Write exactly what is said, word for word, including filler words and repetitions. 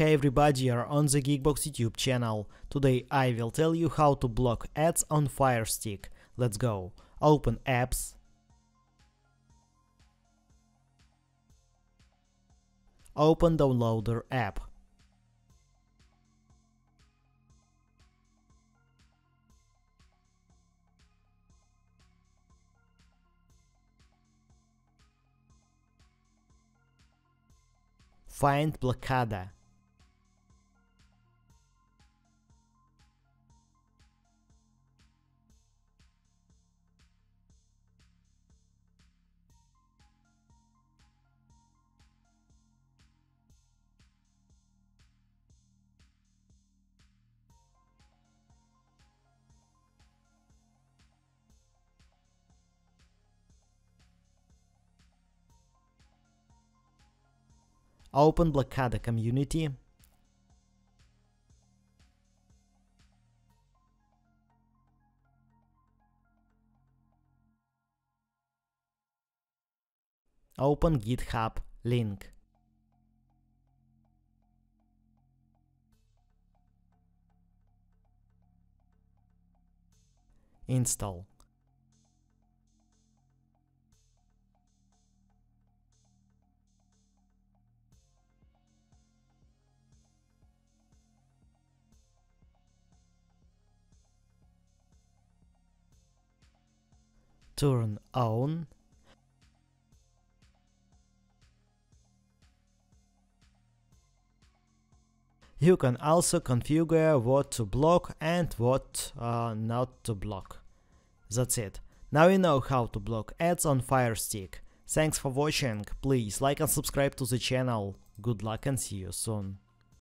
Hey everybody, you're on the Geekbox YouTube channel. Today I will tell you how to block ads on Firestick. Let's go. Open apps. Open Downloader app. Find Blockada. Open Blockada community. Open GitHub link. Install. Turn on. You can also configure what to block and what uh, not to block. That's it. Now you know how to block ads on Firestick. Thanks for watching, please like and subscribe to the channel. Good luck and see you soon.